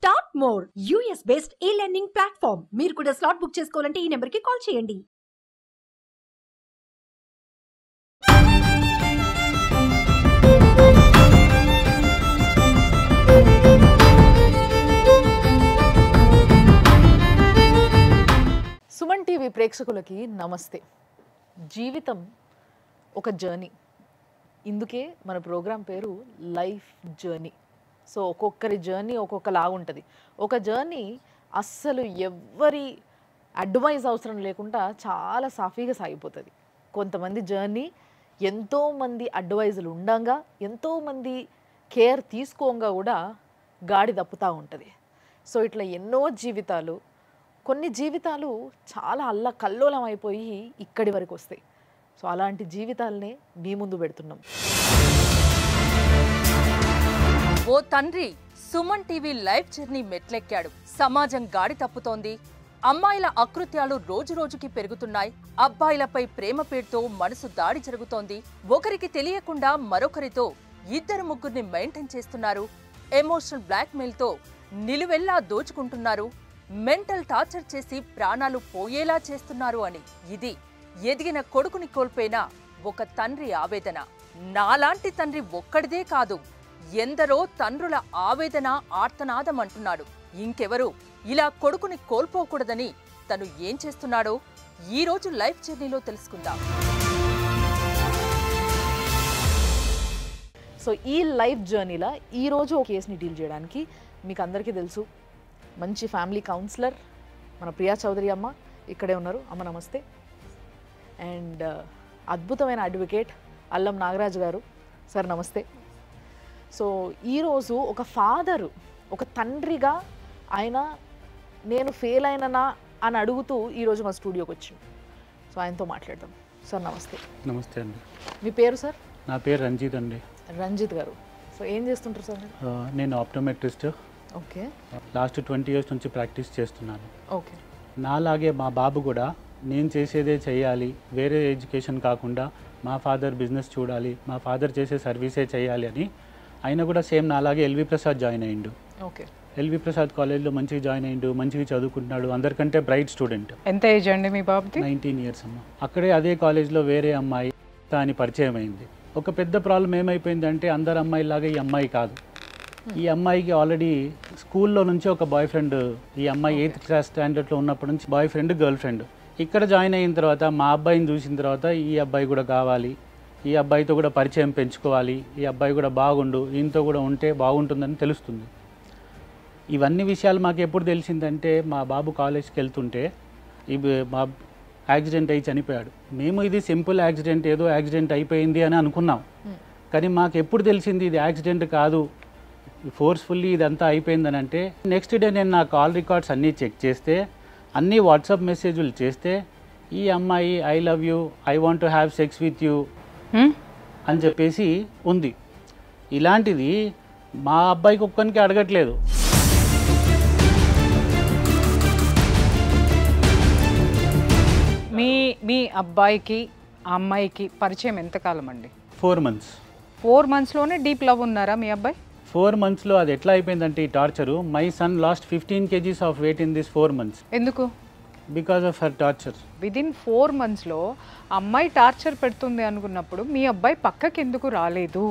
Start more US based e learning platform. మీరు కూడా slot book చేసుకోవాలంటే ఈ నెంబర్కి కాల్ చేయండి. సుమన్ టీవీ ప్రేక్షకులకి నమస్తే. జీవితం ఒక జర్నీ, ఇందుకే మన ప్రోగ్రాం పేరు లైఫ్ జర్నీ. సో ఒక్కొక్కరి జర్నీ ఒక్కొక్కలాగా ఉంటుంది. ఒక జర్నీ అస్సలు ఎవ్వరి అడ్వైజ్ అవసరం లేకుండా చాలా సాఫీగా సాగిపోతుంది. కొంతమంది జర్నీ ఎంతోమంది అడ్వైజులు ఉండగా, ఎంతోమంది కేర్ తీసుకోగా కూడా గాడి తప్పుతూ ఉంటుంది. సో ఇట్లా ఎన్నో జీవితాలు, కొన్ని జీవితాలు చాలా అల్లకల్లోలం అయిపోయి ఇక్కడి వరకు వస్తాయి. సో అలాంటి జీవితాలనే మీ ముందు పెడుతున్నాం. ఓ తండ్రి సుమన్ టీవీ లైఫ్ జర్నీ మెట్లెక్కాడు. సమాజం గాడి తప్పుతోంది, అమ్మాయిల అకృత్యాలు రోజు రోజుకి పెరుగుతున్నాయి, అబ్బాయిలపై ప్రేమ పేరుతో మనసు దాడి జరుగుతోంది, ఒకరికి తెలియకుండా మరొకరితో ఇద్దరు ముగ్గురిని మెయింటైన్ చేస్తున్నారు, ఎమోషనల్ బ్లాక్మెయిల్తో నిలువెల్లా దోచుకుంటున్నారు, మెంటల్ టార్చర్ చేసి ప్రాణాలు పోయేలా చేస్తున్నారు అని ఇది ఎదిగిన కొడుకుని కోల్పోయిన ఒక తండ్రి ఆవేదన. నాలాంటి తండ్రి ఒక్కడిదే కాదు, ఎందరో తండ్రుల ఆవేదన ఆర్తనాదం అంటున్నాడు. ఇంకెవరు ఇలా కొడుకుని కోల్పోకూడదని తను ఏం చేస్తున్నాడో ఈరోజు లైఫ్ జర్నీలో తెలుసుకుందాం. సో ఈ లైఫ్ జర్నీలో ఈరోజు ఒక కేసుని డీల్ చేయడానికి మీకు అందరికీ తెలుసు, మంచి ఫ్యామిలీ కౌన్సిలర్ మన ప్రియా చౌదరి అమ్మ ఇక్కడే ఉన్నారు. అమ్మ నమస్తే. అండ్ అద్భుతమైన అడ్వకేట్ అల్లం నాగరాజు గారు, సార్ నమస్తే. సో ఈరోజు ఒక ఫాదరు, ఒక తండ్రిగా ఆయన నేను ఫెయిల్ అయిననా అని అడుగుతూ ఈరోజు మా స్టూడియోకి వచ్చింది. సో ఆయనతో మాట్లాడదాం. సార్ నమస్తే. నమస్తే అండి. మీ పేరు సార్? నా పేరు రంజిత్ అండి. రంజిత్ గారు, సో ఏం చేస్తుంటారు సార్? నేను ఆప్టోమెట్రిస్ట్. ఓకే. లాస్ట్ 20 years నుంచి ప్రాక్టీస్ చేస్తున్నాను. ఓకే. నాలాగే మా బాబు కూడా నేను చేసేదే చేయాలి, వేరే ఎడ్యుకేషన్ కాకుండా మా ఫాదర్ బిజినెస్ చూడాలి, మా ఫాదర్ చేసే సర్వీసే చేయాలి అని ఆయన కూడా సేమ్ నాలాగే ఎల్వి ప్రసాద్ జాయిన్ అయ్యిండు. ఓకే. ఎల్వి ప్రసాద్ కాలేజ్లో మంచిగా జాయిన్ అయ్యిండు, మంచిగా చదువుకుంటున్నాడు, అందరికంటే బ్రైట్ స్టూడెంట్. ఎంత ఏజ్ అండి మీ బాబుకి? 19 years అమ్మ. అక్కడే అదే కాలేజ్లో వేరే అమ్మాయి అని పరిచయం అయింది. ఒక పెద్ద ప్రాబ్లం ఏమైపోయిందంటే అందరు అమ్మాయిలాగా ఈ అమ్మాయి కాదు. ఈ అమ్మాయికి ఆల్రెడీ స్కూల్లో నుంచి ఒక బాయ్ ఫ్రెండ్, ఈ అమ్మాయి 8th class స్టాండర్డ్లో ఉన్నప్పటి నుంచి బాయ్ ఫ్రెండ్, గర్ల్ ఫ్రెండ్. ఇక్కడ జాయిన్ అయిన తర్వాత మా అబ్బాయిని చూసిన తర్వాత ఈ అబ్బాయి కూడా కావాలి, ఈ అబ్బాయితో కూడా పరిచయం పెంచుకోవాలి, ఈ అబ్బాయి కూడా బాగుండు, ఈయనతో కూడా ఉంటే బాగుంటుందని తెలుస్తుంది. ఇవన్నీ విషయాలు మాకు ఎప్పుడు తెలిసిందంటే మా బాబు కాలేజ్కి వెళ్తుంటే ఇవి మా యాక్సిడెంట్ అయ్యి చనిపోయాడు. మేము ఇది సింపుల్ యాక్సిడెంట్, ఏదో యాక్సిడెంట్ అయిపోయింది అని అనుకున్నాం. కానీ మాకు ఎప్పుడు తెలిసింది ఇది యాక్సిడెంట్ కాదు, ఫోర్స్ఫుల్లీ ఇదంతా అయిపోయిందని. అంటే నెక్స్ట్ డే నేను నా కాల్ రికార్డ్స్ అన్నీ చెక్ చేస్తే, అన్నీ వాట్సాప్ మెసేజ్లు చేస్తే ఈ అమ్మాయి I love you, I want to have sex with you అని చెప్పేసి ఉంది. ఇలాంటిది మా అబ్బాయికి ఒక్కరికి అడగట్లేదు. మీ అబ్బాయికి ఆ అమ్మాయికి పరిచయం ఎంతకాలం అండి? 4 months. 4 monthsలోనే డీప్ లవ్ ఉన్నారా మీ అబ్బాయి? 4 monthsలో అది ఎట్లా అయిపోయిందంటే ఈ torture. My son lost 15 kgs of weight in this 4 months. ఎందుకు? Because of her torture. Within 4 monthsలో అమ్మాయి టార్చర్ పెడుతుంది అనుకున్నప్పుడు మీ అబ్బాయి పక్కకి ఎందుకు రాలేదు?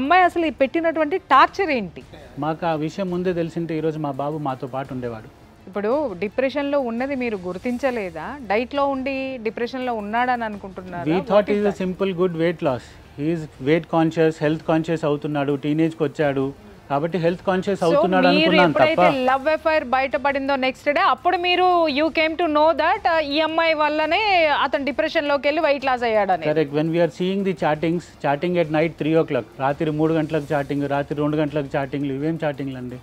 అమ్మాయి అసలు పెట్టినటువంటి టార్చర్ ఏంటి? మాకు ఆ విషయం ముందే తెలిసింటే ఈరోజు మా బాబు మాతో పాటు ఉండేవాడు. ఇప్పుడు డిప్రెషన్లో ఉన్నది మీరు గుర్తించలేదా? డైట్లో ఉండి డిప్రెషన్లో ఉన్నాడని అనుకుంటున్నారు. We thought is a simple good weight loss. Is weight conscious, health conscious అవుతున్నాడు, టీనేజ్కి వచ్చాడు కాబట్టి హెల్త్ కాన్షియస్ అవుతున్నాడు అనుకున్నాను తప్ప. లవ్ ఎఫైర్ బయటపడిందో నెక్స్ట్ డే అప్పుడు మీరు you came to know that ఈ అమ్మాయి వల్లనే అతను డిప్రెషన్లోకి వెళ్ళి వెయిట్ లాస్ అయ్యాడని. Correct. When we're seeing the chattings, chatting at night 3 o'clock, రాత్రి 3 గంటలకు చాటింగ్, రాత్రి 2 గంటలకు చాటింగ్లు, ఇవేం చాటింగ్లు అండి?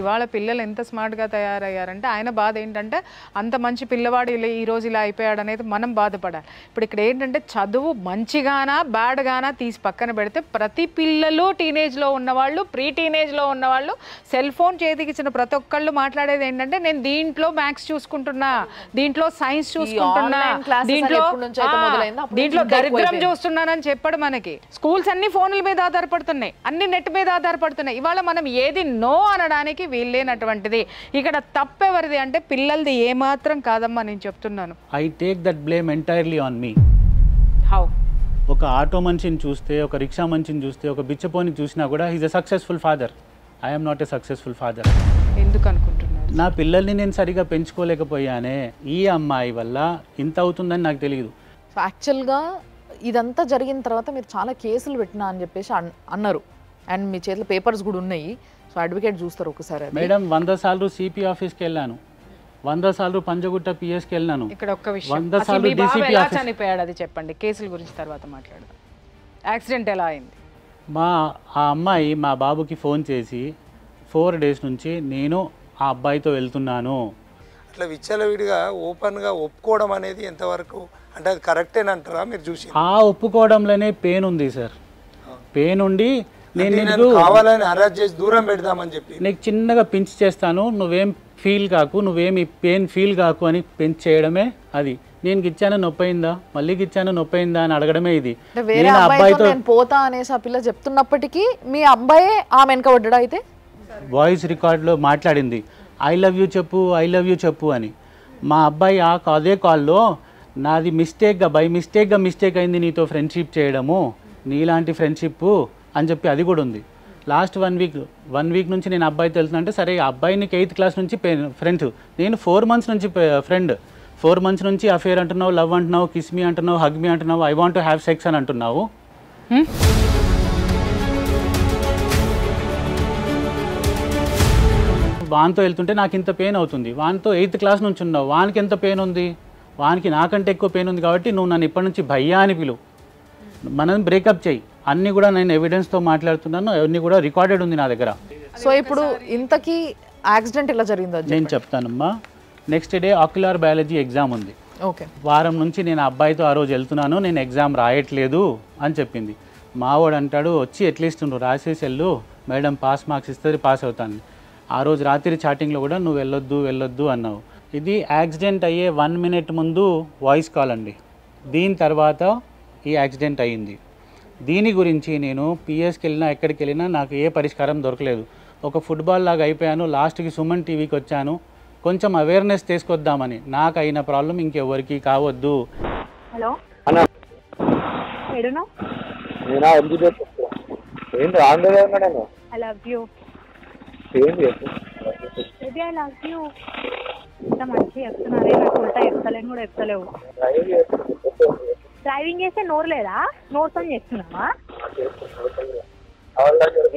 ఇవాళ పిల్లలు ఎంత స్మార్ట్గా తయారయ్యారంటే ఆయన బాధ ఏంటంటే అంత మంచి పిల్లవాడు ఇలా ఈరోజు ఇలా అయిపోయాడు అనేది మనం బాధపడాలి. ఇప్పుడు ఇక్కడ ఏంటంటే చదువు మంచిగానా బ్యాడ్గానా తీసి పక్కన పెడితే ప్రతి పిల్లలు టీనేజ్లో ఉన్నవాళ్ళు ప్రీ టీనేజ్లో ఉన్నవాళ్ళు సెల్ ఫోన్ చేతికి ఇచ్చిన ప్రతి ఒక్కళ్ళు మాట్లాడేది ఏంటంటే నేను దీంట్లో మ్యాథ్స్ చూసుకుంటున్నా, దీంట్లో సైన్స్ చూసుకుంటున్నా, దీంట్లో దరిద్రం చూస్తున్నానని చెప్పాడు. మనకి స్కూల్స్ అన్ని ఫోన్ల మీద ఆధారపడుతున్నాయి, అన్ని నెట్ మీద ఆధారపడుతున్నాయి. ఇవాళ మనం ఏది నో అనడానికి వీల్లేనటువంటిది. ఇక్కడ తప్పెవరిది అంటే పిల్లలది ఏమాత్రం కాదమ్మా నేను చెప్తున్నాను. I take that blame entirely on me. How? ఒక ఆటో మనిషిని చూస్తే, ఒక రిక్షా మనిషిని చూస్తే, ఒక బిచ్చపోని చూసినా కూడా he's a successful father. I'm not a successful father. ఎందుకు అనుకుంటున్నాను? నా పిల్లల్ని నేను సరిగా పెంచుకోలేకపోయానే, ఈ అమ్మాయి వల్ల ఇంత అవుతుందని నాకు తెలియదు. సో యాక్చువల్గా ఇదంతా జరిగిన తర్వాత మీరు చాలా కేసులు పెట్టినా అని చెప్పేసి అన్నారు అండ్ మీ చేతిలో పేపర్స్ కూడా ఉన్నాయి. సో అడ్వకేట్ చూస్తారు ఒకసారి. మేడం 100 సార్లు సిపి ఆఫీస్కి వెళ్ళాను, 100 సార్లు పంజగుట్ట పిఎస్కి వెళ్ళాను. ఇక్కడ ఒక్క విషయం, 100 సార్లు డీసీపీ ఆఫీస్. చనిపోయాడు అది చెప్పండి, కేసుల గురించి తర్వాత మాట్లాడదాం. యాక్సిడెంట్ ఎలా అయింది? ఆ అమ్మాయి మా బాబుకి ఫోన్ చేసి 4 డేస్ నుంచి నేను ఆ అబ్బాయితో వెళ్తున్నాను అట్లా విచ్చలవిడిగా ఓపెన్గా ఒప్పుకోవడం అనేది ఎంతవరకు అంటే అది కరెక్టేనంటారా మీరు చూసి? ఆ ఒప్పుకోవడంలోనే పెయిన్ ఉంది సార్. పెయిన్ ఉండి నేను కావాలని అరెస్ట్ చేసి దూరం పెడదామని చెప్పి నీకు చిన్నగా పించ్ చేస్తాను, నువ్వేం ఫీల్ కాకు, నువ్వేమి పెయిన్ ఫీల్ కాకు అని పెంచ్ చేయడమే. అది నేను గిచ్చాను నొప్పయిందా, మళ్ళీ గిచ్చాను నొప్పయిందా అని అడగడమే. ఇది వేరే అబ్బాయితో పోతా అనేసి ఆ పిల్ల చెప్తున్నప్పటికీ మీ అబ్బాయే ఆమె వెనకబడ్డాడు. అయితే వాయిస్ రికార్డులో మాట్లాడింది ఐ లవ్ యూ చెప్పు, ఐ లవ్ యూ చెప్పు అని. మా అబ్బాయి అదే కాల్లో నాది మిస్టేక్గా బై మిస్టేక్గా మిస్టేక్ అయింది నీతో ఫ్రెండ్షిప్ చేయడము, నీలాంటి ఫ్రెండ్షిప్ అని చెప్పి అది కూడా ఉంది. లాస్ట్ వన్ వీక్ నుంచి నేను అబ్బాయితో వెళ్తున్నా అంటే సరే అబ్బాయిని 8th క్లాస్ నుంచి ఫ్రెండ్, నేను 4 మంత్స్ నుంచి ఫ్రెండ్. 4 మంత్స్ నుంచి అఫేర్ అంటున్నావు, లవ్ అంటున్నావు, కిస్మీ అంటున్నావు, హగ్మీ అంటున్నావు, I want to have sex అని అంటున్నావు. వాన్తో వెళ్తుంటే నాకు ఇంత పెయిన్ అవుతుంది, వాన్తో 8th క్లాస్ నుంచి ఉన్నావు, వానికి ఎంత పెయిన్ ఉంది, వానికి నాకంటే ఎక్కువ పెయిన్ ఉంది కాబట్టి నువ్వు నన్ను ఇప్పటి నుంచి భయ్యా అని పిలువు, మనం బ్రేకప్ చేయి. అన్నీ కూడా నేను ఎవిడెన్స్తో మాట్లాడుతున్నాను, అన్నీ కూడా రికార్డెడ్ ఉంది నా దగ్గర. సో ఇప్పుడు ఇంతకీ యాక్సిడెంట్ ఎలా జరిగిందో నేను చెప్తానమ్మా. Next day ocular biology exam ఉంది. ఓకే, వారం నుంచి నేను అబ్బాయితో ఆ రోజు వెళ్తున్నాను, నేను ఎగ్జామ్ రాయట్లేదు అని చెప్పింది. మావాడు అంటాడు వచ్చి అట్లీస్ట్ నువ్వు రాసేసి వెళ్ళు, మేడం పాస్ మార్క్స్ ఇస్తుంది పాస్ అవుతాను. ఆ రోజు రాత్రి చాటింగ్లో కూడా నువ్వు వెళ్ళొద్దు అన్నావు. ఇది యాక్సిడెంట్ అయ్యే 1 మినిట్ ముందు వాయిస్ కాల్ అండి. దీని తర్వాత ఈ యాక్సిడెంట్ అయ్యింది. దీని గురించి నేను పిఎస్కి వెళ్ళినా ఎక్కడికి వెళ్ళినా నాకు ఏ పరిష్కారం దొరకలేదు. ఒక ఫుట్బాల్ లాగా అయిపోయాను. లాస్ట్కి సుమన్ టీవీకి వచ్చాను కొంచెం అవేర్నెస్ తీసుకొద్దామని. నాకు అయిన ప్రాబ్లం ఇంకెవరికి కావద్దు. హలో డ్రైవింగ్ చేస్తే నోరు లేదా, నోరు సౌండ్ చేస్తున్నావా?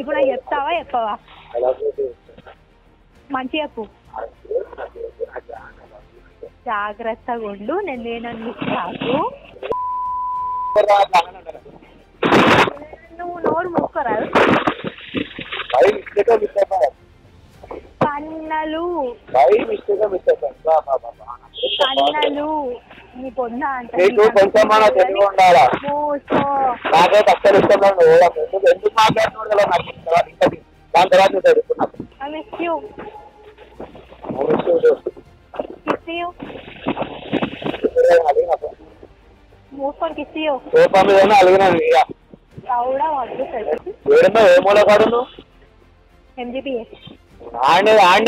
ఇప్పుడు నాకు చెప్తావా చెప్పవా? మంచి చెప్పు. జాగ్రత్తగా ఉండు, నేను లేనన్ను నువ్వు నోరు మూసుకోరాదు. కన్నలు కన్నలు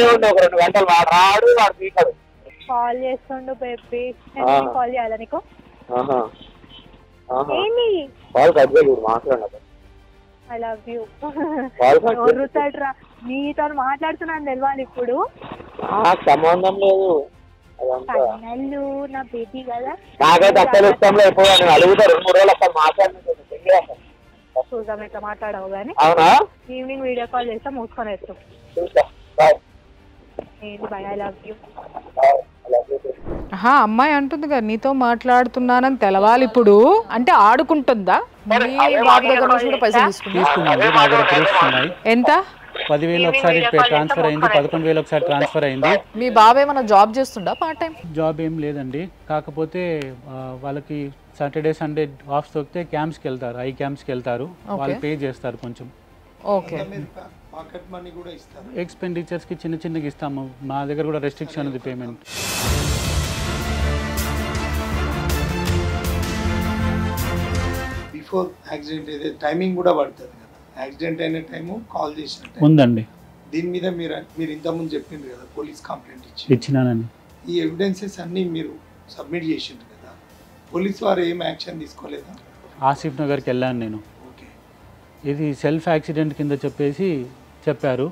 గంటలు కాల్ చేస్తుండు బేబీ. కాల్ చేయాలా నీకు? ఐ లవ్ యూ రా. నీతో మాట్లాడుతున్నాను తెలియాలి. ఇప్పుడు సంబంధం లేదు నా బేబీ కదా. చూద్దాం ఎట్లా మాట్లాడవు గానీ. ఈవినింగ్ వీడియో కాల్ చేస్తా, మూసుకొని వేస్తాం. I love you. అమ్మాయి అంటుంది కదా నీతో మాట్లాడుతున్నానని తెలవాలి. ఇప్పుడు అంటే ఆడుకుంటుందా? ఎంత 10,000 ఒకసారి ట్రాన్స్ఫర్ అయింది, 11,000 ఒకసారి ట్రాన్స్ఫర్ అయింది. మీ బాబాయ్ ఏమైనా జాబ్ చేస్తుందా? పార్ట్ టైం జాబ్ ఏం లేదండి, కాకపోతే వాళ్ళకి సాటర్డే సండే ఆఫ్ దొరికితే క్యాంప్స్కి వెళ్తారు, ఐ క్యాంప్స్కి వెళ్తారు, వాళ్ళు పే చేస్తారు కొంచెం. ఓకే, ఎక్స్పెండిచర్స్కి చిన్న చిన్నగా ఇస్తాము, మా దగ్గర కూడా రెస్ట్రిక్షన్ ఉంది పేమెంట్. బిఫోర్ యాక్సిడెంట్ అయితే టైమింగ్ కూడా పడుతుంది కదా, యాక్సిడెంట్ అయిన టైము కాల్ చేసిన ఉందండి. దీని మీద మీరు ఇంతకుముందు చెప్పిండ్రు కదా పోలీస్ కంప్లైంట్ ఇచ్చినానని, ఈ ఎవిడెన్సెస్ అన్నీ మీరు సబ్మిట్ చేసిండ్రు కదా, పోలీసు వారు ఏం యాక్షన్ తీసుకోలేదా? ఆసిఫ్ నగర్కి వెళ్ళాను నేను. ఓకే, ఇది సెల్ఫ్ యాక్సిడెంట్ కింద చెప్పారు,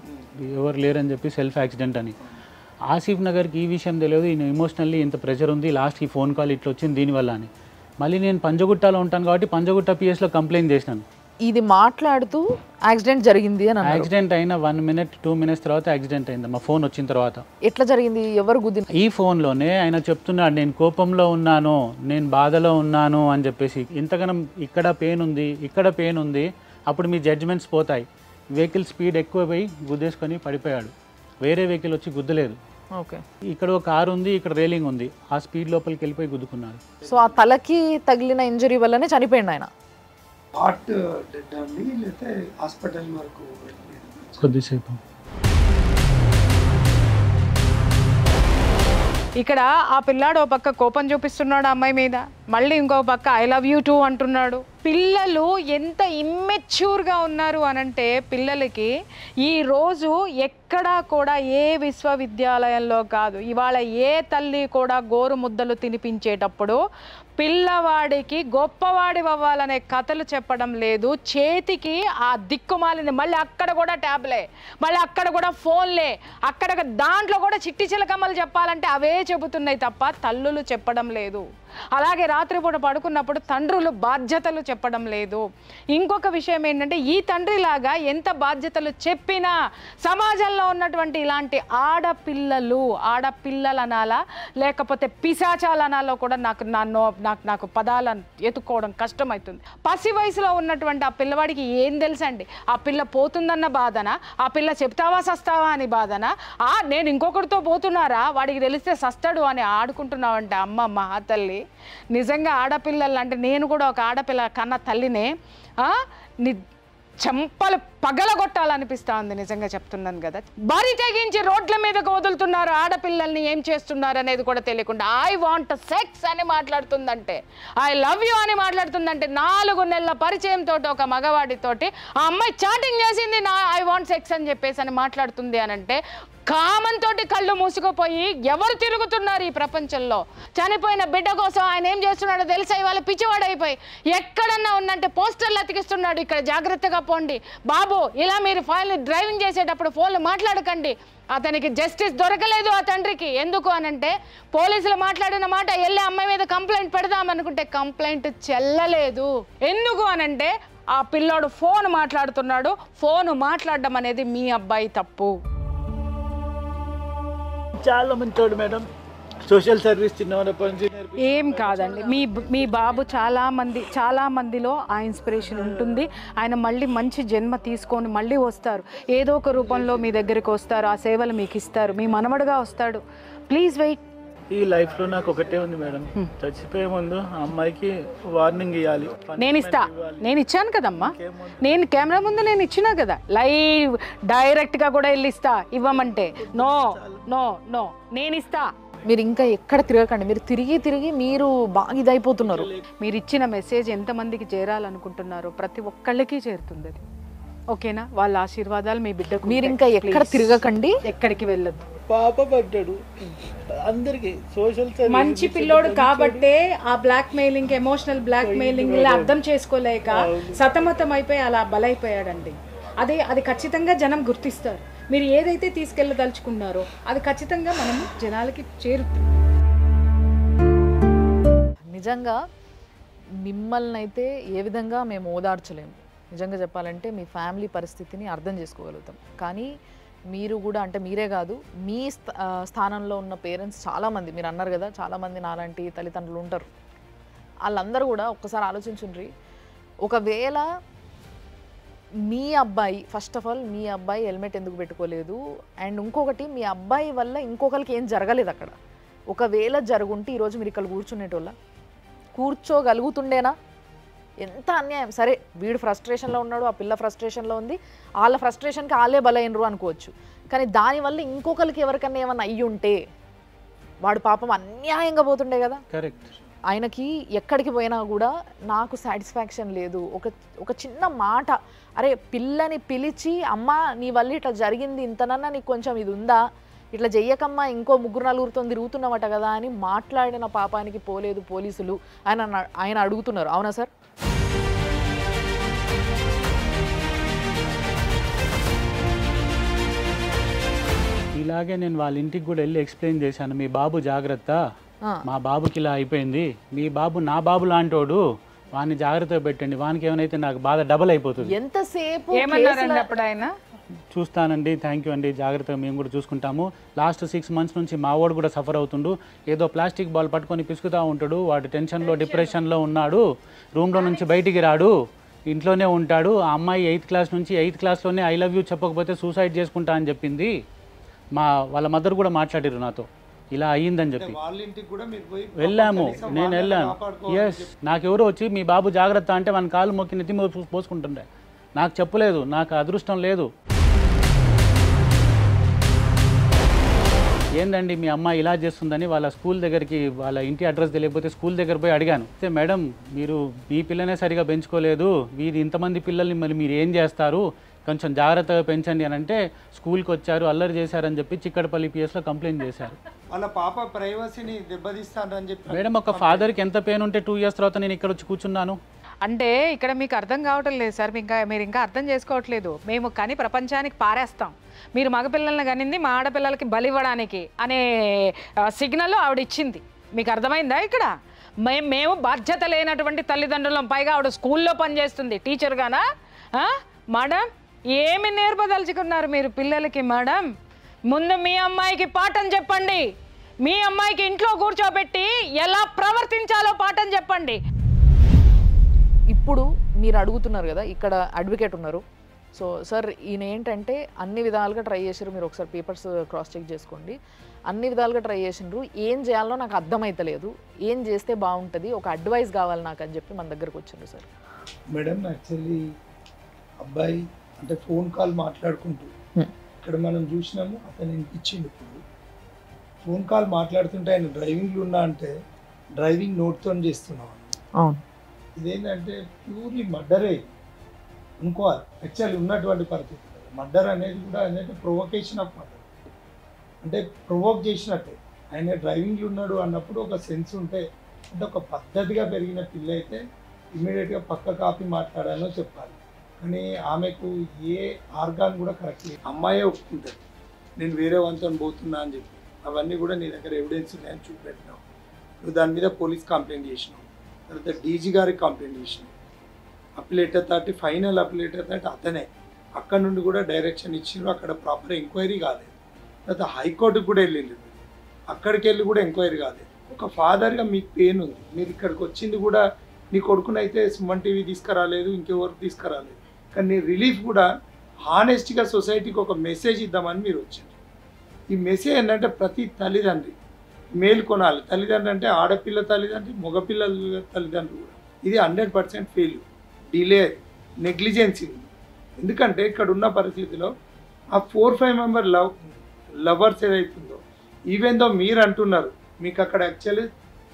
ఎవరు లేరని చెప్పి సెల్ఫ్ యాక్సిడెంట్ అని. ఆసిఫ్ నగర్కి ఈ విషయం తెలియదు, ఈయన ఎమోషనల్లీ ఇంత ప్రెషర్ ఉంది, లాస్ట్కి ఫోన్ కాల్ ఇట్లా వచ్చింది దీనివల్ల అని. మళ్ళీ నేను పంజగుట్టలో ఉంటాను కాబట్టి పంజగుట్ట పిఎస్లో కంప్లైంట్ చేసినాను. ఇది మాట్లాడుతూ యాక్సిడెంట్ జరిగింది అని. యాక్సిడెంట్ అయిన 1-2 minutes తర్వాత యాక్సిడెంట్ అయింది, మా ఫోన్ వచ్చిన తర్వాత. ఎట్లా జరిగింది, ఎవరు గుద్ది? ఈ ఫోన్లోనే ఆయన చెప్తున్నాడు, నేను కోపంలో ఉన్నాను, నేను బాధలో ఉన్నాను అని చెప్పేసి. ఇంతకనం ఇక్కడ పెయిన్ ఉంది, ఇక్కడ పెయిన్ ఉంది, అప్పుడు మీ జడ్జ్మెంట్స్ పోతాయి. వెహికల్ స్పీడ్ ఎక్కువ పోయి గుద్దేసుకొని పడిపోయాడు, వేరే వెహికల్ వచ్చి గుద్దలేదు. ఓకే, ఇక్కడ ఒక కారు ఉంది, ఇక్కడ రైలింగ్ ఉంది, ఆ స్పీడ్ లోపలికి వెళ్ళిపోయి గుద్దుకున్నాడు. సో ఆ తలకి తగిలిన ఇంజరీ వల్లనే చనిపోయింది ఆయన. హార్ట్ డెడ్ అండి, లేతే హాస్పిటల్ వరకు కొద్దిసేపు. ఇక్కడ ఆ పిల్లాడు ఓ పక్క కోపం చూపిస్తున్నాడు అమ్మాయి మీద, మళ్ళీ ఇంకో పక్క ఐ లవ్ యూ టూ అంటున్నాడు. పిల్లలు ఎంత ఇమ్మెచ్యూర్గా ఉన్నారు అనంటే, పిల్లలకి ఈరోజు ఎక్కడా కూడా ఏ విశ్వవిద్యాలయంలో కాదు, ఇవాళ ఏ తల్లి కూడా గోరు ముద్దలు తినిపించేటప్పుడు పిల్లవాడికి గొప్పవాడి అవ్వాలనే కథలు చెప్పడం లేదు. చేతికి ఆ దిక్కుమాలింది, మళ్ళీ అక్కడ కూడా ట్యాబ్లే, మళ్ళీ అక్కడ కూడా ఫోన్లే, అక్కడ దాంట్లో కూడా చిట్టి చిలకమ్మలు చెప్పాలంటే అవే చెబుతున్నాయి తప్ప తల్లులు చెప్పడం లేదు. అలాగే రాత్రిపూట పడుకున్నప్పుడు తండ్రులు బాధ్యతలు చెప్పడం లేదు. ఇంకొక విషయం ఏంటంటే, ఈ తండ్రిలాగా ఎంత బాధ్యతలు చెప్పినా సమాజంలో ఉన్నటువంటి ఇలాంటి ఆడపిల్లలనాలా లేకపోతే పిశాచాలనాలో కూడా నాకు పదాలను ఎత్తుకోవడం కష్టమవుతుంది. పసి వయసులో ఉన్నటువంటి ఆ పిల్లవాడికి ఏం తెలుసండి, ఆ పిల్ల పోతుందన్న బాధన, ఆ పిల్ల చెప్తావా సస్తావా అని బాధన, నేను ఇంకొకరితో పోతున్నారా వాడికి తెలిస్తే సస్తాడు అని ఆడుకుంటున్నావంటే అమ్మ మహాతల్లి. నిజంగా ఆడపిల్లలు అంటే, నేను కూడా ఒక ఆడపిల్ల కన్న తల్లినే, చెంపలు పగలగొట్టాలనిపిస్తుంది నిజంగా చెప్తున్నాను కదా. బరి తెగించి రోడ్ల మీదకు వదులుతున్నారు ఆడపిల్లల్ని, ఏం చేస్తున్నారు అనేది కూడా తెలియకుండా. ఐ వాంట్ సెక్స్ అని మాట్లాడుతుందంటే, ఐ లవ్ యూ అని మాట్లాడుతుందంటే, 4 నెలల పరిచయంతో ఒక మగవాడితోటి ఆ అమ్మాయి చాటింగ్ చేసింది, ఐ వాంట్ సెక్స్ అని చెప్పేసి అని మాట్లాడుతుంది అని అంటే, కామన్ తోటి కళ్ళు మూసుకుపోయి ఎవరు తిరుగుతున్నారు ఈ ప్రపంచంలో? చనిపోయిన బిడ్డ కోసం ఆయన ఏం చేస్తున్నాడో తెలుసా, ఇవాళ పిచ్చివాడైపోయి ఎక్కడన్నా ఉందంటే పోస్టర్లు అతికిస్తున్నాడు, ఇక్కడ జాగ్రత్తగా పోండి బాబు, ఇలా మీరు ఫైల్ని డ్రైవింగ్ చేసేటప్పుడు ఫోన్లు మాట్లాడకండి. అతనికి జస్టిస్ దొరకలేదు ఆ తండ్రికి. ఎందుకు అనంటే, పోలీసులు మాట్లాడిన మాట వెళ్ళి అమ్మాయి మీద కంప్లైంట్ పెడదామనుకుంటే కంప్లైంట్ చెల్లలేదు. ఎందుకు అనంటే, ఆ పిల్లోడు ఫోన్ మాట్లాడుతున్నాడు, ఫోన్ మాట్లాడడం అనేది మీ అబ్బాయి తప్పు. చాలా మంది తోడు మేడం, సోషల్ సర్వీస్ ఏం కాదండి, మీ బాబు చాలా మందిలో ఆ ఇన్స్పిరేషన్ ఉంటుంది. ఆయన మళ్ళీ మంచి జన్మ తీసుకొని మళ్ళీ వస్తారు, ఏదో ఒక రూపంలో మీ దగ్గరికి వస్తారు, ఆ సేవలు మీకు ఇస్తారు, మీ మనవడుగా వస్తాడు. Please wait. ఈ లైఫ్లో నాకు ఒకటే ఉంది మేడం, చచ్చిపోయే ముందు అమ్మాయికి వార్నింగ్ ఇవ్వాలి. నేను ఇచ్చాను కదమ్మా, నేను కెమెరా ముందు నేను ఇచ్చినా కదా, లైవ్ డైరెక్ట్గా కూడా వెళ్ళి ఇస్తా, ఇవ్వమంటే నో నో నో నేను ఇస్తా. మీరు ఇంకా ఎక్కడ తిరగకండి, మీరు తిరిగి మీరు బాగా ఇదైపోతున్నారు. మీరు ఇచ్చిన మెసేజ్ ఎంతమందికి చేరాలనుకుంటున్నారో ప్రతి ఒక్కళ్ళకి చేరుతుంది అది, ఓకేనా? వాళ్ళ ఆశీర్వాదాలు మీ బిడ్డకు. మీరు ఇంకా ఎక్కడ తిరగకండి, ఎక్కడికి వెళ్ళద్దు. పాప పడ్డాడు అందరికి, సోషల్ మంచి పిల్లోడు కాబట్టే ఆ blackmailing, emotional blackmailing అర్థం చేసుకోలేక సతమతం అయిపోయి అలా బలైపోయాడండి. అది ఖచ్చితంగా జనం గుర్తిస్తారు. మీరు ఏదైతే తీసుకెళ్ళదలుచుకున్నారో అది ఖచ్చితంగా మనం జనాలకి చేరుతుంది. నిజంగా మిమ్మల్ని అయితే ఏ విధంగా మేము ఓదార్చలేము, నిజంగా చెప్పాలంటే మీ ఫ్యామిలీ పరిస్థితిని అర్థం చేసుకోగలుగుతాం. కానీ మీరు కూడా, అంటే మీరే కాదు, మీ స్థానంలో ఉన్న పేరెంట్స్ చాలామంది, మీరు అన్నారు కదా చాలామంది నాలాంటి తల్లిదండ్రులు ఉంటారు, వాళ్ళందరూ కూడా ఒక్కసారి ఆలోచించుండ్రి, ఒకవేళ మీ అబ్బాయి, ఫస్ట్ ఆఫ్ ఆల్ మీ అబ్బాయి హెల్మెట్ ఎందుకు పెట్టుకోలేదు, అండ్ ఇంకొకటి మీ అబ్బాయి వల్ల ఇంకొకరికి ఏం జరగలేదు అక్కడ. ఒకవేళ జరుగుంటే ఈరోజు మీరు ఇక్కడ కూర్చునేటోళ్ళ, కూర్చోగలుగుతుండేనా? ఎంత అన్యాయం. సరే వీడు ఫ్రస్ట్రేషన్లో ఉన్నాడు, ఆ పిల్ల ఫ్రస్ట్రేషన్లో ఉంది, వాళ్ళ ఫ్రస్ట్రేషన్కి వాళ్ళే బలైనరు అనుకోవచ్చు. కానీ దానివల్ల ఇంకొకరికి ఎవరికన్నా ఏమన్నా అయ్యి ఉంటే వాడు పాపం అన్యాయంగా పోతుండే కదా. కరెక్ట్. ఆయనకి ఎక్కడికి పోయినా కూడా నాకు సాటిస్ఫాక్షన్ లేదు. ఒక చిన్న మాట, అరే పిల్లని పిలిచి అమ్మ నీ వల్ల ఇట్లా జరిగింది, ఇంతనన్నా నీకు కొంచెం ఇది ఉందా, ఇట్లా చెయ్యకమ్మా, ఇంకో ముగ్గురు నలుగురితో తిరుగుతున్నామట కదా అని మాట్లాడిన పాపానికి పోలేదు పోలీసులు. ఆయన అడుగుతున్నారు, అవునా సార్? ఇలాగే నేను వాళ్ళ ఇంటికి కూడా వెళ్ళి ఎక్స్ప్లెయిన్ చేశాను, మీ బాబు జాగ్రత్త, మా బాబుకి ఇలా అయిపోయింది, మీ బాబు నా బాబు లాంటోడు, వాడిని జాగ్రత్తగా పెట్టండి, వానికి ఏమైతే నాకు బాధ డబల్ అయిపోతుంది. ఎంతసేపు చూస్తానండి, థ్యాంక్ యూ అండి, జాగ్రత్తగా మేము కూడా చూసుకుంటాము. లాస్ట్ 6 months నుంచి మా వాడు కూడా సఫర్ అవుతుండు, ఏదో ప్లాస్టిక్ బాల్ పట్టుకొని పిసుకుతూ ఉంటాడు, వాడు టెన్షన్లో డిప్రెషన్లో ఉన్నాడు, రూమ్లో నుంచి బయటికి రాడు, ఇంట్లోనే ఉంటాడు. ఆ అమ్మాయి 8th class నుంచి 8th classలోనే ఐ లవ్ యూ చెప్పకపోతే సూసైడ్ చేసుకుంటా అని చెప్పింది. వాళ్ళ మదర్ కూడా మాట్లాడారు నాతో, ఇలా అయ్యిందని చెప్పి వెళ్ళాము. నేను వెళ్ళాను, ఎస్. నాకెవరో వచ్చి మీ బాబు జాగ్రత్త అంటే మన కాలు మొక్కి నెత్తి పోసుకుంటుండే. నాకు చెప్పలేదు, నాకు అదృష్టం లేదు. ఏందండి మీ అమ్మాయి ఇలా చేస్తుందని వాళ్ళ స్కూల్ దగ్గరికి, వాళ్ళ ఇంటి అడ్రస్ తెలియకపోతే స్కూల్ దగ్గర పోయి అడిగాను. అయితే మేడం మీరు మీ పిల్లనే సరిగా పెంచుకోలేదు, మీరు ఇంతమంది పిల్లల్ని మరి మీరు ఏం చేస్తారు, కొంచెం జాగ్రత్తగా పెంచండి అని అంటే స్కూల్కి వచ్చారు, అల్లరి చేశారని చెప్పి చిక్కడపల్లి పిఎస్లో కంప్లైంట్ చేశారు. వాళ్ళ పాప ప్రైవసీని దెబ్బతీస్తారని చెప్పి. మేడం ఒక ఫాదర్కి ఎంత పెయిన్ ఉంటే 2 years తర్వాత నేను ఇక్కడ వచ్చి కూర్చున్నాను అంటే ఇక్కడ మీకు అర్థం కావటం లేదు సార్, మీరు ఇంకా అర్థం చేసుకోవట్లేదు. మేము కానీ ప్రపంచానికి పారేస్తాం, మీరు మగపిల్లల్ని కనింది మా ఆడపిల్లలకి బలి ఇవ్వడానికి అనే సిగ్నల్ ఆవిడ ఇచ్చింది, మీకు అర్థమైందా? ఇక్కడ మేము బాధ్యత లేనటువంటి తల్లిదండ్రులం, పైగా ఆవిడ స్కూల్లో పనిచేస్తుంది టీచర్గానా. మేడం ఏమి నేర్పదలుచుకున్నారు మీరు పిల్లలకి? మేడం ముందు మీ అమ్మాయికి పాఠం చెప్పండి, మీ అమ్మాయికి ఇంట్లో కూర్చోబెట్టి ఎలా ప్రవర్తించాలో పాఠం చెప్పండి. ఇప్పుడు మీరు అడుగుతున్నారు కదా, ఇక్కడ అడ్వకేట్ ఉన్నారు. సో సార్ ఈయన ఏంటంటే అన్ని విధాలుగా ట్రై చేసారు, మీరు ఒకసారి పేపర్స్ క్రాస్ చెక్ చేసుకోండి, అన్ని విధాలుగా ట్రై చేసినారు, ఏం చేయాలో నాకు అర్థమైతలేదు, ఏం చేస్తే బాగుంటుంది, ఒక అడ్వైస్ కావాలి నాకు అని చెప్పి మన దగ్గరకు వచ్చారు సార్. మేడం యాక్చువల్లీ అబ్బాయి అంటే ఫోన్ కాల్ మాట్లాడుకుంటూ ఇక్కడ మనం చూసినాము, అతను ఇచ్చింది. ఇప్పుడు ఫోన్ కాల్ మాట్లాడుతుంటే ఆయన డ్రైవింగ్లు ఉన్నా అంటే డ్రైవింగ్ నోట్తో చేస్తున్నాను. అవును, ఇదేంటంటే ప్యూర్లీ మర్డరే అనుకోవాలి యాక్చువల్లీ ఉన్నటువంటి పరిస్థితి. మర్డర్ అనేది కూడా ఏంటంటే ప్రొవొకేషన్ ఆఫ్ మర్డర్, అంటే ప్రొవోక్ చేసినట్టే. ఆయన డ్రైవింగ్లు ఉన్నాడు అన్నప్పుడు ఒక సెన్స్ ఉంటే, అంటే ఒక పద్ధతిగా పెరిగిన పిల్ల అయితే ఇమ్మీడియట్గా పక్క కాపీ మాట్లాడాలో చెప్పాలి. కానీ ఆమెకు ఏ ఆర్గాన్ కూడా కరెక్ట్ లేదు. అమ్మాయే ఒప్పుకుంటాడు, నేను వేరే వాళ్ళతో పోతున్నా అని చెప్పి. అవన్నీ కూడా నీ దగ్గర ఎవిడెన్స్ ఉన్నాయని చూపెట్టినావు, నువ్వు దాని మీద పోలీస్ కంప్లైంట్ చేసినావు, తర్వాత డీజీ గారికి కంప్లైంట్ చేసినావు, ఫైనల్ అప్లికేటర్ థర్టీ అతనే. అక్కడ నుండి కూడా డైరెక్షన్ ఇచ్చినారు, అక్కడ ప్రాపర్ ఎంక్వైరీ కాలేదు. తర్వాత హైకోర్టుకు కూడా వెళ్ళింది, అక్కడికి వెళ్ళి కూడా ఎంక్వైరీ కాలేదు. ఒక ఫాదర్గా మీకు పెయిన్ ఉంది, మీరు ఇక్కడికి వచ్చింది కూడా నీ కొడుకునైతే సుమన్ టీవీ తీసుకురాలేదు, ఇంకెవరికి తీసుకురాలేదు. కానీ నీ రిలీఫ్ కూడా హానెస్ట్గా సొసైటీకి ఒక మెసేజ్ ఇద్దామని మీరు వచ్చారు. ఈ మెసేజ్ ఏంటంటే ప్రతి తల్లిదండ్రి మేల్కొనాలి. తల్లిదండ్రులు అంటే ఆడపిల్ల తల్లిదండ్రి, మగపిల్లల తల్లిదండ్రులు కూడా. ఇది 100% ఫెయిల్, డిలే, నెగ్లిజెన్సీ. ఎందుకంటే ఇక్కడ ఉన్న పరిస్థితిలో ఆ 4-5 member లవర్స్ ఏదైతుందో, ఈవెందో మీరు అంటున్నారు, మీకు అక్కడ యాక్చువల్లీ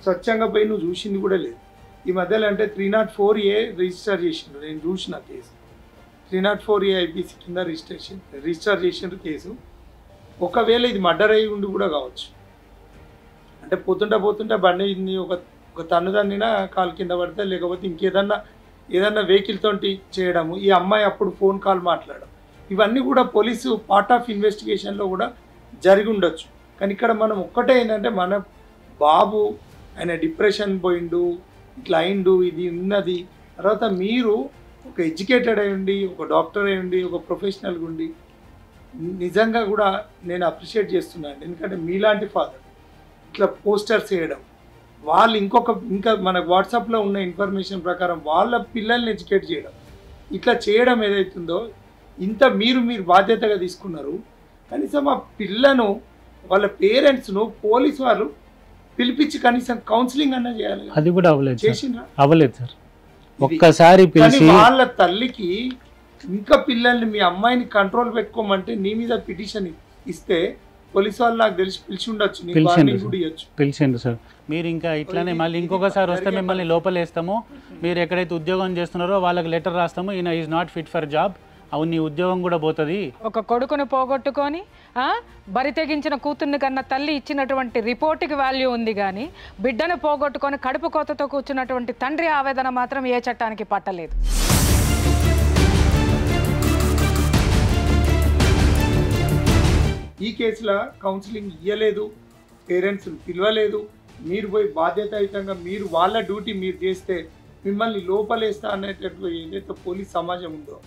స్వచ్ఛంగా పోయి నువ్వు చూసింది కూడా లేదు. ఈ మధ్యలో అంటే 304A రిజిస్టర్ చేసిండ్రు, నేను చూసిన కేసు 304A IPC కింద రిజిస్టర్ చేసిండ్రు కేసు. ఒకవేళ ఇది మర్డర్ అయ్యి ఉండి కూడా కావచ్చు. అంటే పోతుంటే బండి ఒక తన్ను తన్నినా కాలు కింద పడితే, లేకపోతే ఇంకేదన్నా వెహికల్తో చేయడము, ఈ అమ్మాయి అప్పుడు ఫోన్ కాల్ మాట్లాడడం, ఇవన్నీ కూడా పోలీసు పార్ట్ ఆఫ్ ఇన్వెస్టిగేషన్లో కూడా జరిగి ఉండొచ్చు. కానీ ఇక్కడ మనం ఒక్కటే ఏంటంటే మన బాబు ఆయన డిప్రెషన్ పోయిండు, ఇట్లా అయిండు, ఇది ఉన్నది. తర్వాత మీరు ఒక ఎడ్యుకేటెడ్ అయ్యండి, ఒక డాక్టర్ అయ్యండి, ఒక ప్రొఫెషనల్గా ఉండి నిజంగా కూడా నేను అప్రిషియేట్ చేస్తున్నాను. ఎందుకంటే మీలాంటి ఫాదర్ ఇట్లా పోస్టర్స్ వేయడం, వాళ్ళు ఇంకా మన వాట్సాప్లో ఉన్న ఇన్ఫర్మేషన్ ప్రకారం వాళ్ళ పిల్లల్ని ఎడ్యుకేట్ చేయడం, ఇట్లా చేయడం ఏదైతుందో ఇంత మీరు బాధ్యతగా తీసుకున్నారు, కనీసం ఆ పిల్లను వాళ్ళ పేరెంట్స్ను పోలీసు వాళ్ళు పిలిపించి కనీసం కౌన్సిలింగ్ అన్నా చేయాలి. అది కూడా అవ్వలేదు సార్. ఒక్కసారి వాళ్ళ తల్లికి ఇంకా పిల్లల్ని మీ అమ్మాయిని కంట్రోల్ పెట్టుకోమంటే నీ మీద పిటిషన్ ఇస్తే పోలీసు వాళ్ళు నాకు తెలిసి పిలిచి ఉండొచ్చు. పిలిచిండు సార్, మీరు ఇంకా ఇట్లానే మళ్ళీ ఇంకొకసారి వస్తే మిమ్మల్ని లోపలేస్తాము, మీరు ఎక్కడైతే ఉద్యోగం చేస్తున్నారో వాళ్ళకి లెటర్ రాస్తాము, ఈయన is not fit for job, అవును నీ ఉద్యోగం కూడా పోతుంది. ఒక కొడుకును పోగొట్టుకొని బరి తెగించిన కూతుర్ని కన్నా తల్లి ఇచ్చినటువంటి రిపోర్ట్కి వాల్యూ ఉంది, కానీ బిడ్డను పోగొట్టుకొని కడుపు కోతతో కూర్చున్నటువంటి తండ్రి ఆవేదన మాత్రం ఏ చట్టానికి పట్టలేదు. ఈ కేసులో కౌన్సిలింగ్ ఇవ్వలేదు, పేరెంట్స్ని పిలవలేదు, మీరు పోయి బాధ్యతాయుతంగా మీరు వాళ్ళ డ్యూటీ మీరు చేస్తే మిమ్మల్ని లోపలేస్తా అనేటట్టు ఏదైతే పోలీస్ సమాజం ఉందో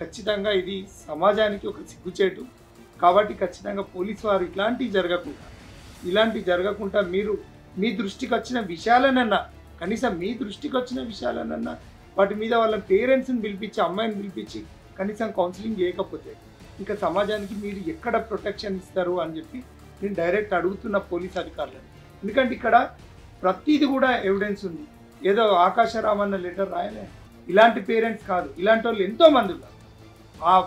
ఖచ్చితంగా ఇది సమాజానికి ఒక సిగ్గుచేటు. కాబట్టి ఖచ్చితంగా పోలీసు వారు ఇలాంటివి జరగకుండా మీరు మీ దృష్టికి వచ్చిన విషయాలనన్నా కనీసం వాటి మీద వాళ్ళ పేరెంట్స్ని పిలిపించి అమ్మాయిని పిలిపించి కనీసం కౌన్సిలింగ్ చేయకపోతే ఇంకా సమాజానికి మీరు ఎక్కడ ప్రొటెక్షన్ ఇస్తారు అని చెప్పి నేను డైరెక్ట్ అడుగుతున్న పోలీస్ అధికారులను. ఎందుకంటే ఇక్కడ ప్రతిది కూడా ఎవిడెన్స్ ఉంది. ఏదో ఆకాశరామన్న లెటర్ రాయలే, ఇలాంటి పేరెంట్స్ కాదు, ఇలాంటి వాళ్ళు ఎంతోమంది ఉన్నారు.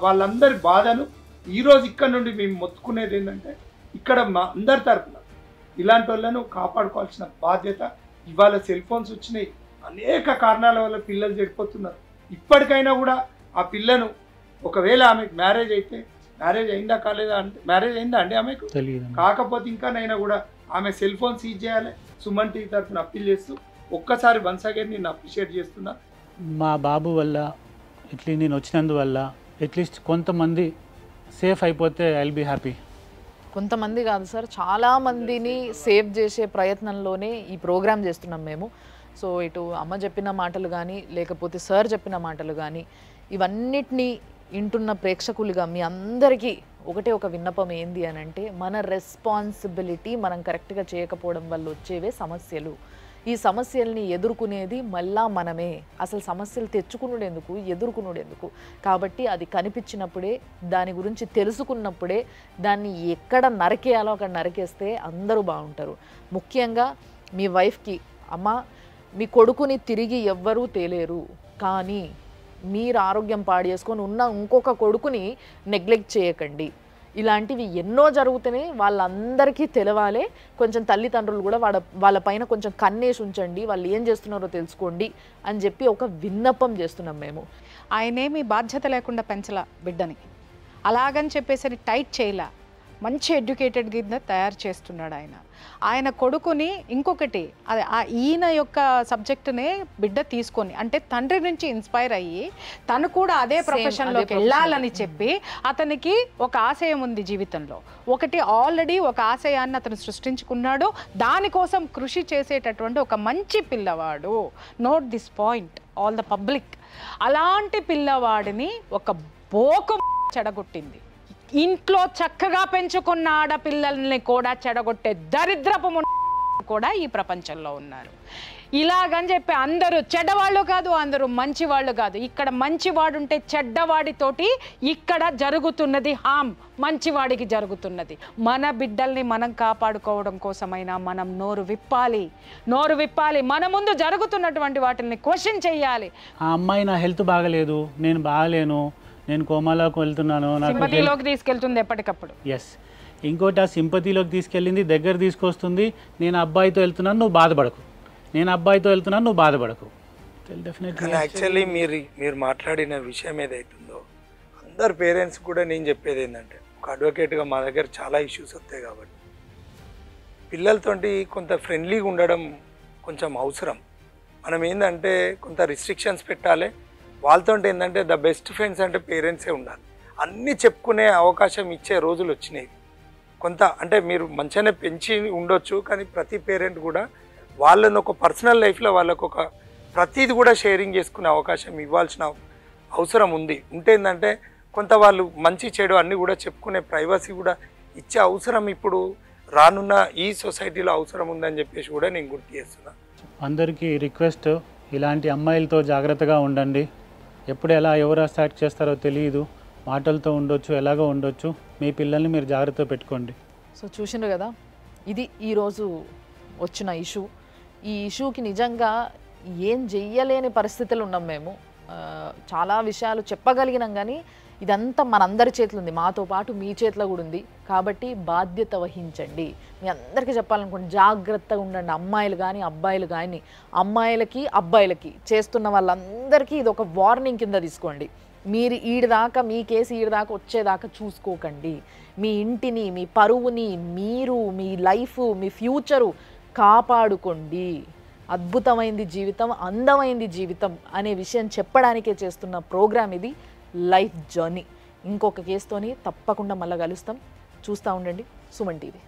వాళ్ళందరి బాధను ఈరోజు ఇక్కడ నుండి మేము మొత్తుకునేది ఏంటంటే ఇక్కడ మా అందరి తరఫున ఇలాంటి వాళ్ళను కాపాడుకోవాల్సిన బాధ్యత. ఇవాళ సెల్ ఫోన్స్ వచ్చినాయి, అనేక కారణాల వల్ల పిల్లలు చెడిపోతున్నారు. ఇప్పటికైనా కూడా ఆ పిల్లను ఒకవేళ ఆమెకు మ్యారేజ్ అయితే మ్యారేజ్ అయిందా కాలేదా అంటే మ్యారేజ్ అయిందా అండి ఆమెకు కాకపోతే ఇంకానైనా కూడా ఆమె సెల్ ఫోన్ సీజ్ చేయాలి. సుమన్ టీవీ తరఫున అప్పీల్ చేస్తూ ఒక్కసారి వన్స్ అగైన్ నేను అప్రిషియేట్ చేస్తున్నా. మా బాబు వల్ల ఇట్లీ నేను వచ్చినందువల్ల అట్లీస్ట్ కొంతమంది సేఫ్ అయిపోతే ఐ విల్ బీ హ్యాపీ. కొంతమంది కాదు సార్, చాలామందిని సేవ్ చేసే ప్రయత్నంలోనే ఈ ప్రోగ్రామ్ చేస్తున్నాం మేము. సో ఇటు అమ్మ చెప్పిన మాటలు కానీ లేకపోతే సార్ చెప్పిన మాటలు కానీ ఇవన్నిటినీ వింటున్న ప్రేక్షకులుగా మీ అందరికీ ఒకటే ఒక విన్నపం ఏంది అని అంటే మన రెస్పాన్సిబిలిటీ మనం కరెక్ట్గా చేయకపోవడం వల్ల వచ్చేవే సమస్యలు. ఈ సమస్యల్ని ఎదుర్కొనేది మళ్ళా మనమే. అసలు సమస్యలు తెచ్చుకునుడెందుకు, ఎదుర్కొనుడెందుకు? కాబట్టి అది కనిపించినప్పుడే, దాని గురించి తెలుసుకున్నప్పుడే దాన్ని ఎక్కడ నరికేయాలో అక్కడ నరికేస్తే అందరూ బాగుంటారు. ముఖ్యంగా మీ వైఫ్కి, అమ్మ మీ కొడుకుని తిరిగి ఎవ్వరూ తేలేరు, కానీ మీరు ఆరోగ్యం పాడు చేసుకొని ఉన్న ఇంకొక కొడుకుని నెగ్లెక్ట్ చేయకండి. ఇలాంటివి ఎన్నో జరుగుతూనే వాళ్ళందరికీ తెలవాలి. కొంచెం తల్లిదండ్రులు కూడా వాళ్ళపైన కొంచెం కన్నేసి ఉంచండి, వాళ్ళు ఏం చేస్తున్నారో తెలుసుకోండి అని చెప్పి ఒక విన్నపం చేస్తున్నాం మేము. ఆయనేమి బాధ్యత లేకుండా పెంచలా బిడ్డని, అలాగని చెప్పేసి టైట్ చేయలా, మంచి ఎడ్యుకేటెడ్ కింద తయారు చేస్తున్నాడు ఆయన. ఆయన కొడుకుని ఇంకొకటి అది ఈయన యొక్క సబ్జెక్టునే బిడ్డ తీసుకొని, అంటే తండ్రి నుంచి ఇన్స్పైర్ అయ్యి తను కూడా అదే ప్రొఫెషన్లోకి వెళ్ళాలని చెప్పి అతనికి ఒక ఆశయం ఉంది జీవితంలో. ఒకటి ఆల్రెడీ ఒక ఆశయాన్ని అతను సృష్టించుకున్నాడు, దానికోసం కృషి చేసేటటువంటి ఒక మంచి పిల్లవాడు. Note this point all the public. అలాంటి పిల్లవాడిని ఒక బోకం చెడగొట్టింది. ఇంట్లో చక్కగా పెంచుకున్న ఆడపిల్లల్ని కూడా చెడగొట్టే దరిద్రపు కూడా ఈ ప్రపంచంలో ఉన్నారు. ఇలాగని చెప్పి అందరూ చెడ్డవాళ్ళు కాదు, అందరూ మంచివాళ్ళు కాదు. ఇక్కడ మంచివాడు ఉంటే చెడ్డవాడితోటి ఇక్కడ జరుగుతున్నది హామ్, మంచివాడికి జరుగుతున్నది. మన బిడ్డల్ని మనం కాపాడుకోవడం కోసమైనా మనం నోరు విప్పాలి. మన ముందు జరుగుతున్నటువంటి వాటిని క్వశ్చన్ చేయాలి. ఆ అమ్మాయి నా హెల్త్ బాగలేదు, నేను బాగలేను, నేను కోమాలోకి వెళ్తున్నాను, సింపతిలోకి తీసుకెళ్తుంది ఎప్పటికప్పుడు. ఎస్, ఇంకోటి ఆ సింపతిలోకి తీసుకెళ్ళింది, దగ్గర తీసుకొస్తుంది. నేను అబ్బాయితో వెళ్తున్నాను, నువ్వు బాధపడకు, యాక్చువల్లీ మీరు మాట్లాడిన విషయం ఏదైతుందో అందరు పేరెంట్స్ కూడా నేను చెప్పేది ఏంటంటే, ఒక అడ్వకేట్గా మా దగ్గర చాలా ఇష్యూస్ వస్తాయి కాబట్టి పిల్లలతోటి కొంత ఫ్రెండ్లీగా ఉండడం కొంచెం అవసరం. మనం ఏంటంటే కొంత రిస్ట్రిక్షన్స్ పెట్టాలి వాళ్ళతో. ఏంటంటే ద బెస్ట్ ఫ్రెండ్స్ అంటే పేరెంట్సే ఉండాలి. అన్నీ చెప్పుకునే అవకాశం ఇచ్చే రోజులు వచ్చినాయి. కొంత అంటే మీరు మంచిగానే పెంచి ఉండొచ్చు, కానీ ప్రతి పేరెంట్ కూడా వాళ్ళని ఒక పర్సనల్ లైఫ్లో వాళ్ళకు ఒక ప్రతిది కూడా షేరింగ్ చేసుకునే అవకాశం ఇవ్వాల్సిన అవసరం ఉంది. ఉంటేందంటే కొంత వాళ్ళు మంచి చెడు అన్నీ కూడా చెప్పుకునే ప్రైవసీ కూడా ఇచ్చే అవసరం ఇప్పుడు రానున్న ఈ సొసైటీలో అవసరం ఉందని చెప్పేసి కూడా నేను గుర్తు చేస్తున్నాను. అందరికీ రిక్వెస్ట్, ఇలాంటి అమ్మాయిలతో జాగ్రత్తగా ఉండండి. ఎప్పుడు ఎలా ఎవరు అటాక్ చేస్తారో తెలియదు, మాటలతో ఉండొచ్చు, ఎలాగో ఉండొచ్చు. మీ పిల్లల్ని మీరు జాగ్రత్తగా పెట్టుకోండి. సో చూసిండ్రు కదా, ఇది ఈరోజు వచ్చిన ఇష్యూ. ఈ ఇష్యూకి నిజంగా ఏం చెయ్యలేని పరిస్థితులు ఉన్నాం మేము. చాలా విషయాలు చెప్పగలిగినాం, కానీ ఇదంతా మనందరి చేతిలో ఉంది, మాతో పాటు మీ చేతిలో కూడా ఉంది. కాబట్టి బాధ్యత వహించండి. మీ అందరికీ చెప్పాలనుకోండి, జాగ్రత్తగా ఉండండి. అమ్మాయిలు కానీ అబ్బాయిలు కానీ, అబ్బాయిలకి చేస్తున్న వాళ్ళందరికీ ఇది ఒక వార్నింగ్ కింద తీసుకోండి. మీరు ఈడదాకా, మీ కేసు ఈడదాకా వచ్చేదాకా చూసుకోకండి. మీ ఇంటిని, మీ పరువుని, మీరు, మీ లైఫ్, మీ ఫ్యూచరు కాపాడుకోండి. అద్భుతమైంది జీవితం, అందమైంది జీవితం అనే విషయం చెప్పడానికే చేస్తున్న ప్రోగ్రామ్ ఇది, లైఫ్ జర్నీ. ఇంకొక కేసుతోని తప్పకుండా మళ్ళీ కలుస్తాం. చూస్తూ ఉండండి సుమన్ టీవీ.